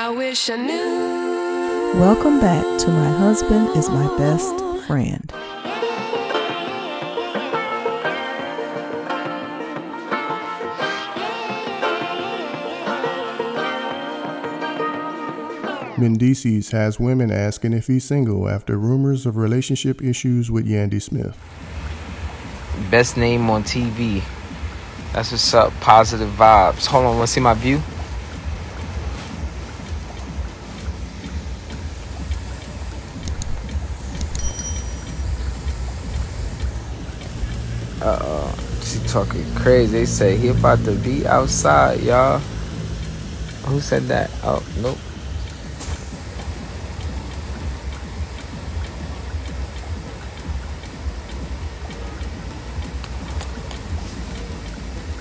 I wish I knew. Welcome back to My Husband Is My Best Friend. Mendeecees has women asking if he's single after rumors of relationship issues with Yandy Smith. Best name on TV. That's what's up. Positive vibes. Hold on, wanna see my view? She talking crazy. They say he about to be outside, y'all. Who said that? Oh, nope.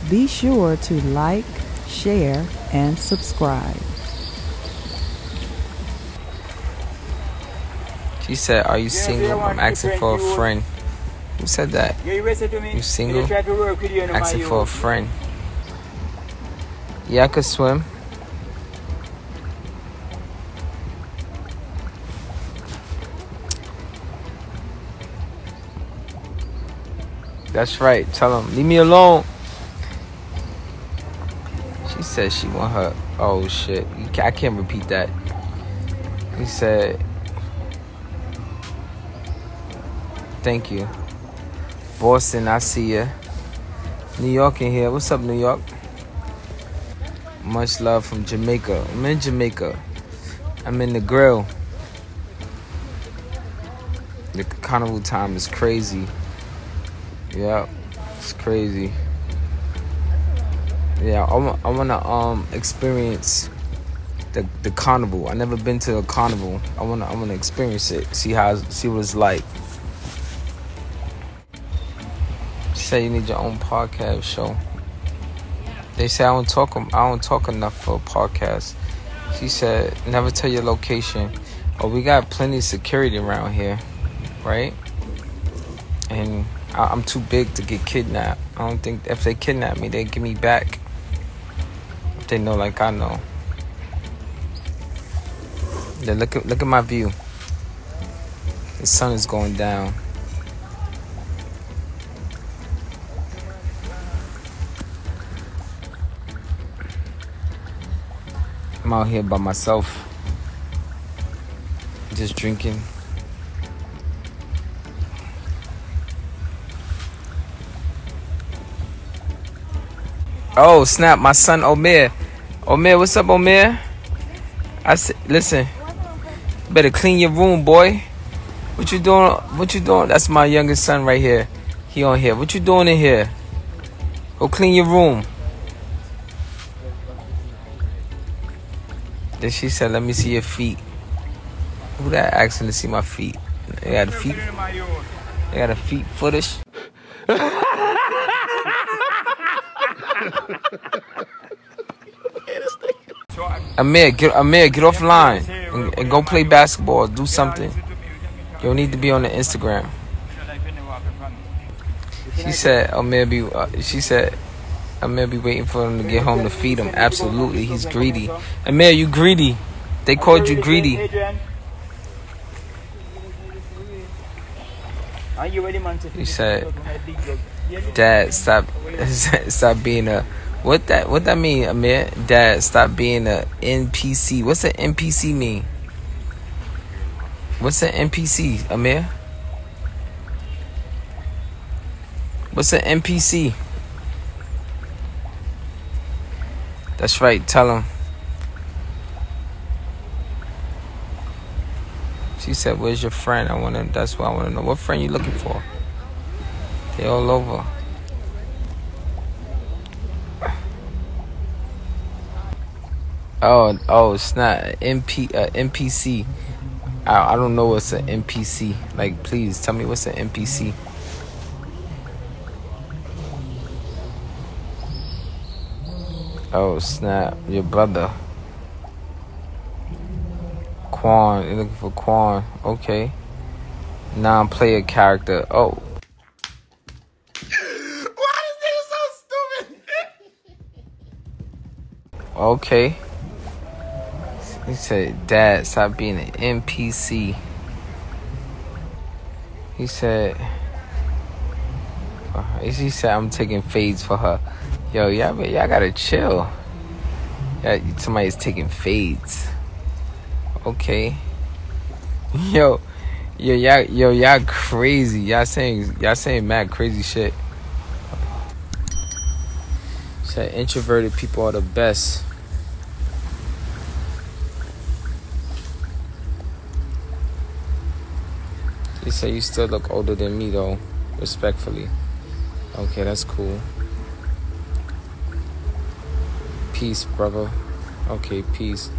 Be sure to like, share, and subscribe. She said, "Are you single? I'm asking for a friend." Who said that? You single? Asking for a friend. Yeah, I could swim. That's right. Tell him, leave me alone. She said she want her, oh shit, I can't repeat that. He said, thank you. Boston, I see ya. New York in here, what's up New York? Much love from Jamaica. I'm in Jamaica. I'm in the grill. The carnival time is crazy. Yeah, it's crazy. Yeah, I want to experience the carnival. I never been to a carnival. I want to experience it. See what it's like. She said you need your own podcast show. They say I don't talk enough for a podcast. She said never tell your location. Oh, we got plenty of security around here, right? And I'm too big to get kidnapped. I don't think if they kidnap me, they give me back. They know like I know. Yeah, look at my view. The sun is going down. I'm out here by myself. Just drinking. Oh snap, my son Omer. Omer, what's up Omer? I said, listen, better clean your room, boy. What you doing? That's my youngest son right here. He on here. What you doing in here? Go clean your room. Then she said, let me see your feet. Who that asking to see my feet? They got a feet footage. Amir, get offline and go play basketball. Do something. You'll need to be on the Instagram. She said, Amir be waiting for him to get home to feed him. Absolutely, he's greedy. Amir, you greedy. They called you greedy. He said, Dad, stop being a what that mean, Amir? Dad, stop being a NPC. What's an NPC mean? What's an NPC, Amir? What's an NPC? That's right, tell him. She said, where's your friend? That's what I wanna know. What friend you looking for? They all over. Oh, it's not NPC. I don't know what's an NPC. Like, please tell me what's an NPC. Oh snap! Your brother, Quan. You're looking for Quan. Okay. Non-player character. Oh. Okay. He said, "Dad, stop being an NPC." She said, "I'm taking fades for her." Yo, y'all gotta chill. Somebody's taking fades. Okay. Y'all crazy. Y'all saying mad crazy shit. Said introverted people are the best. He said you still look older than me though, respectfully. Okay, that's cool. Peace, brother. Okay, peace.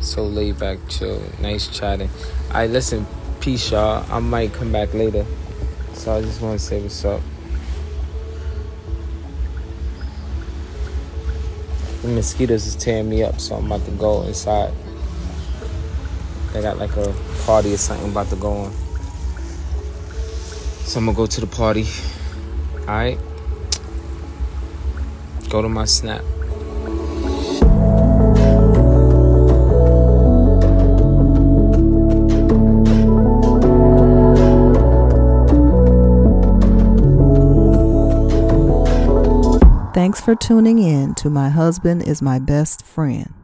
So laid back, chill, nice chatting. Alright, listen, peace, y'all. I might come back later. So I just want to say what's up. The mosquitoes is tearing me up, so I'm about to go inside. They got like a party or something about to go on. So I'm gonna go to the party. Alright? Go to my snap. Thanks for tuning in to My Husband Is My Best Friend.